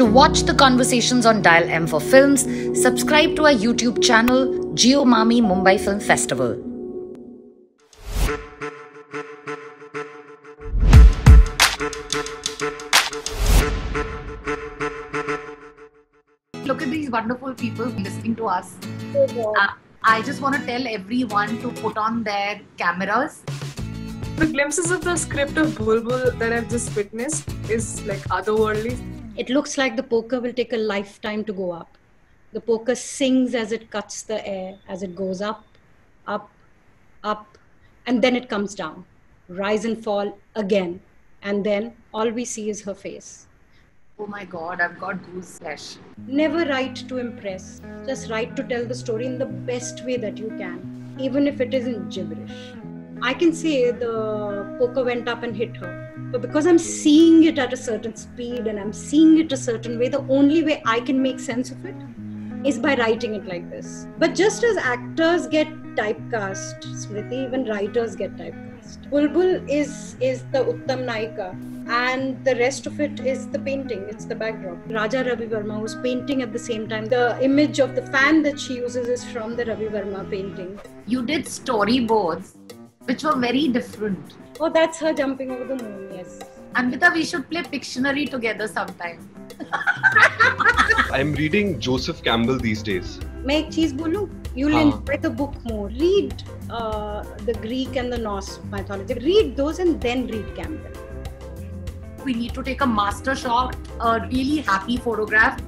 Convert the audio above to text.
To watch the conversations on Dial M for films, subscribe to our YouTube channel, Jio MAMI Mumbai Film Festival. Look at these wonderful people listening to us. I just want to tell everyone to put on their cameras. The glimpses of the script of Bulbul that I've just witnessed is like otherworldly. It looks like the poker will take a lifetime to go up. The poker sings as it cuts the air, as it goes up, up, up, and then it comes down. Rise and fall again. And then all we see is her face. Oh my God, I've got goose flesh. Never write to impress. Just write to tell the story in the best way that you can, even if it isn't gibberish. I can say the poker went up and hit her, but because I'm seeing it at a certain speed and I'm seeing it a certain way, the only way I can make sense of it is by writing it like this. But just as actors get typecast, Smriti, even writers get typecast. Bulbul is the Uttam Naika and the rest of it is the painting, it's the backdrop. Raja Ravi Varma was painting at the same time. The image of the fan that she uses is from the Ravi Varma painting. You did storyboards which were very different. Oh, that's her jumping over the moon, yes. Anvita, we should play Pictionary together sometime. I'm reading Joseph Campbell these days. Main ek cheez bolu, you'll enjoy the book more. Read the Greek and the Norse mythology. Read those and then read Campbell. We need to take a master shot, a really happy photograph.